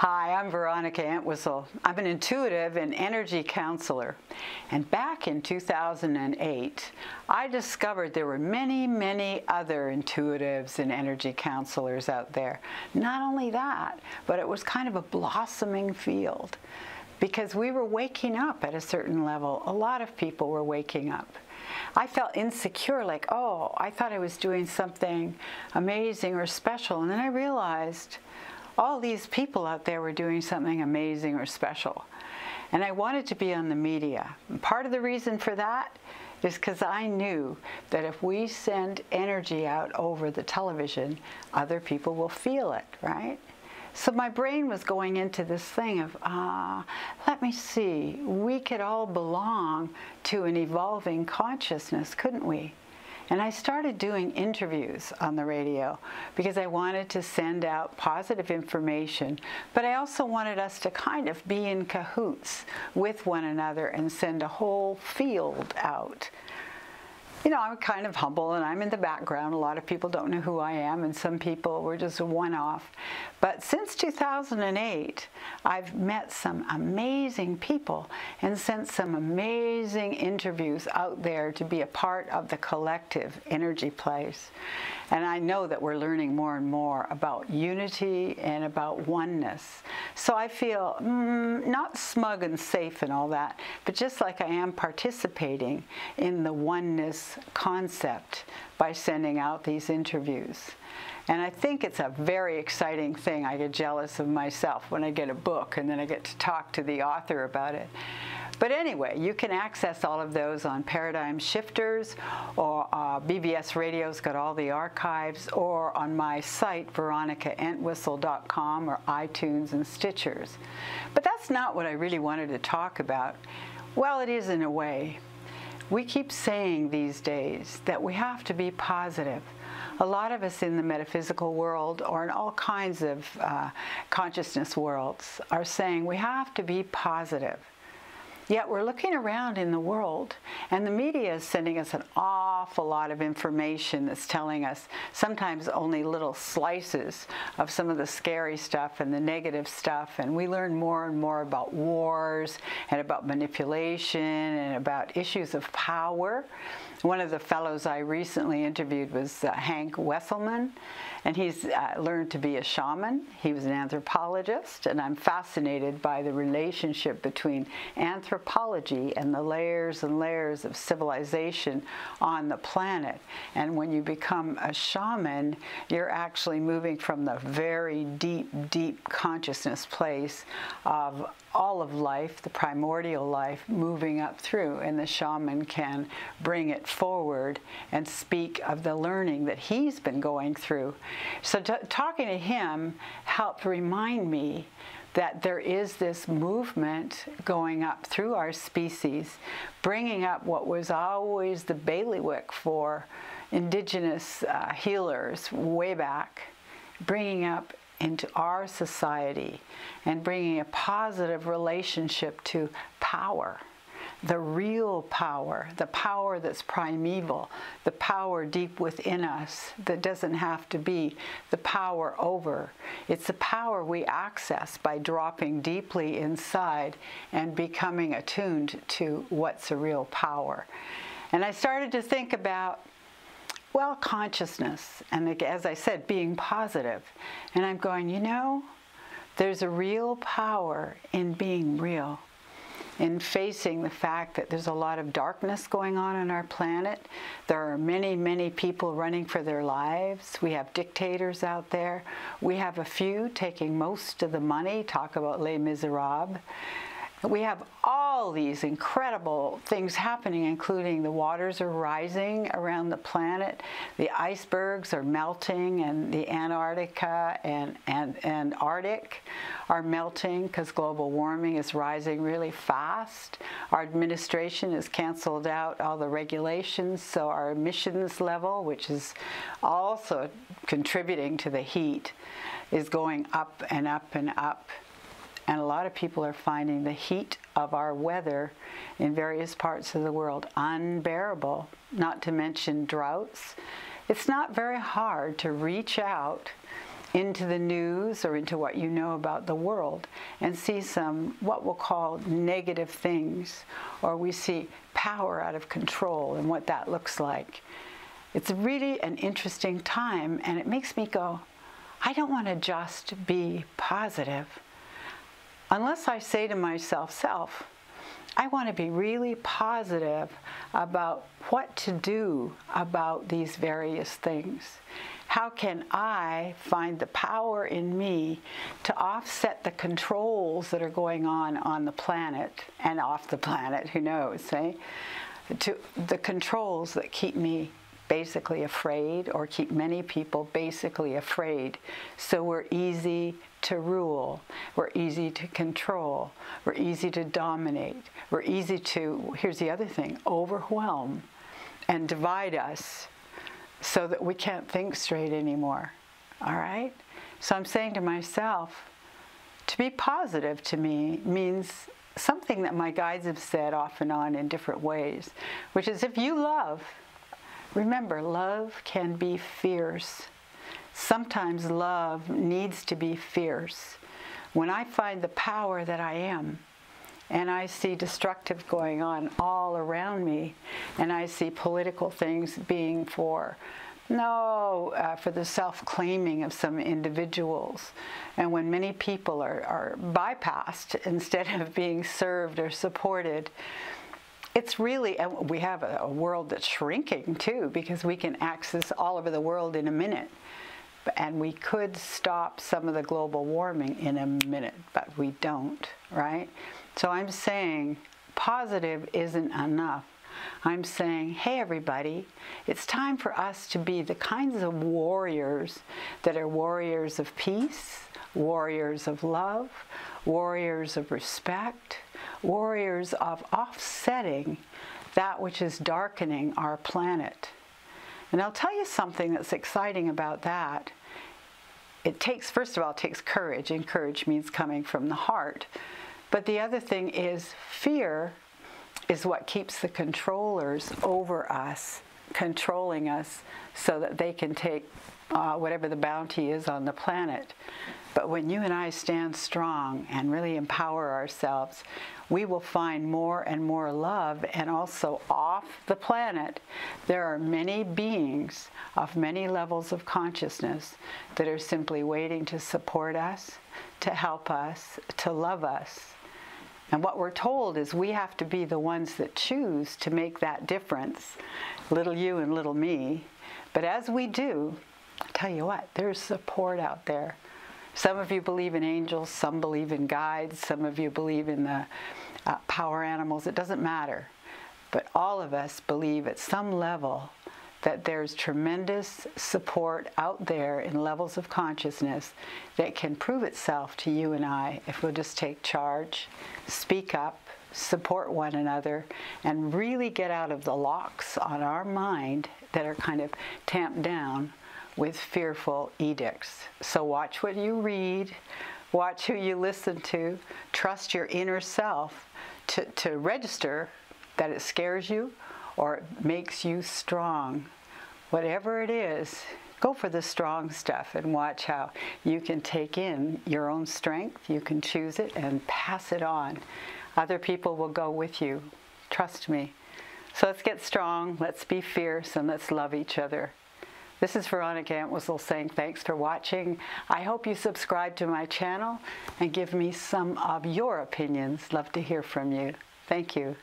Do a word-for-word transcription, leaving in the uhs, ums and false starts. Hi, I'm Veronica Entwistle. I'm an intuitive and energy counselor. And back in two thousand eight, I discovered there were many, many other intuitives and energy counselors out there. Not only that, but it was kind of a blossoming field because we were waking up at a certain level. A lot of people were waking up. I felt insecure, like, oh, I thought I was doing something amazing or special. And then I realized all these people out there were doing something amazing or special. And I wanted to be on the media. And part of the reason for that is because I knew that if we send energy out over the television, other people will feel it, right? So my brain was going into this thing of, ah, let me see, we could all belong to an evolving consciousness, couldn't we? And I started doing interviews on the radio because I wanted to send out positive information, but I also wanted us to kind of be in cahoots with one another and send a whole field out. You know, I'm kind of humble and I'm in the background. A lot of people don't know who I am and some people were just one-off. But since two thousand eight, I've met some amazing people and sent some amazing interviews out there to be a part of the collective energy place. And I know that we're learning more and more about unity and about oneness. So I feel mm, not smug and safe and all that, but just like I am participating in the oneness concept by sending out these interviews. And I think it's a very exciting thing. I get jealous of myself when I get a book and then I get to talk to the author about it. But anyway, you can access all of those on Paradigm Shifters, or uh, B B S Radio's got all the archives, or on my site, veronica entwistle dot com, or iTunes and Stitchers. But that's not what I really wanted to talk about. Well, it is in a way. We keep saying these days that we have to be positive. A lot of us in the metaphysical world or in all kinds of uh, consciousness worlds are saying we have to be positive. Yet we're looking around in the world, and the media is sending us an awful lot of information that's telling us sometimes only little slices of some of the scary stuff and the negative stuff, and we learn more and more about wars and about manipulation and about issues of power. One of the fellows I recently interviewed was uh, Hank Wesselman, and he's uh, learned to be a shaman. He was an anthropologist, and I'm fascinated by the relationship between anthropology and the layers and layers of civilization on the planet. And when you become a shaman, you're actually moving from the very deep, deep consciousness place of all of life, the primordial life, moving up through, and the shaman can bring it forward and speak of the learning that he's been going through. So talking to him helped remind me that there is this movement going up through our species, bringing up what was always the bailiwick for indigenous uh, healers way back, bringing up into our society and bringing a positive relationship to power, the real power, the power that's primeval, the power deep within us that doesn't have to be the power over. It's the power we access by dropping deeply inside and becoming attuned to what's a real power. And I started to think about, well, consciousness, and as I said, being positive. And I'm going, you know, there's a real power in being real, in facing the fact that there's a lot of darkness going on on our planet. There are many, many people running for their lives. We have dictators out there. We have a few taking most of the money. Talk about Les Misérables. We have all these incredible things happening, including the waters are rising around the planet, the icebergs are melting, and the Antarctica and, and, and Arctic are melting because global warming is rising really fast. Our administration has canceled out all the regulations, so our emissions level, which is also contributing to the heat, is going up and up and up. And a lot of people are finding the heat of our weather in various parts of the world unbearable, not to mention droughts. It's not very hard to reach out into the news or into what you know about the world and see some what we'll call negative things, or we see power out of control and what that looks like. It's really an interesting time, and it makes me go, I don't want to just be positive. Unless I say to myself, self, I want to be really positive about what to do about these various things. How can I find the power in me to offset the controls that are going on on the planet and off the planet, who knows, eh? To the controls that keep me basically afraid or keep many people basically afraid. So we're easy to rule, we're easy to control, we're easy to dominate, we're easy to, here's the other thing, overwhelm and divide us so that we can't think straight anymore, all right? So I'm saying to myself, to be positive to me means something that my guides have said off and on in different ways, which is if you love, remember, love can be fierce. Sometimes love needs to be fierce. When I find the power that I am, and I see destructive going on all around me, and I see political things being for, no, uh, for the self-claiming of some individuals. And when many people are, are bypassed instead of being served or supported, it's really, and we have a, a world that's shrinking too, because we can access all over the world in a minute. And we could stop some of the global warming in a minute, but we don't, right? So I'm saying positive isn't enough. I'm saying, hey everybody, it's time for us to be the kinds of warriors that are warriors of peace, warriors of love, warriors of respect, warriors of offsetting that which is darkening our planet. And I'll tell you something that's exciting about that. It takes, first of all, it takes courage, and courage means coming from the heart. But the other thing is fear is what keeps the controllers over us, controlling us so that they can take uh, whatever the bounty is on the planet. But when you and I stand strong and really empower ourselves, we will find more and more love, and also off the planet, there are many beings of many levels of consciousness that are simply waiting to support us, to help us, to love us. And what we're told is we have to be the ones that choose to make that difference, little you and little me. But as we do, I'll tell you what, there's support out there. Some of you believe in angels, some believe in guides, some of you believe in the uh, power animals. It doesn't matter. But all of us believe at some level that there's tremendous support out there in levels of consciousness that can prove itself to you and I if we'll just take charge, speak up, support one another, and really get out of the locks on our mind that are kind of tamped down with fearful edicts. So watch what you read, watch who you listen to, trust your inner self to, to register that it scares you or it makes you strong. Whatever it is, go for the strong stuff and watch how you can take in your own strength, you can choose it and pass it on. Other people will go with you, trust me. So let's get strong, let's be fierce, and let's love each other. This is Veronica Entwistle saying thanks for watching. I hope you subscribe to my channel and give me some of your opinions. Love to hear from you. Thank you.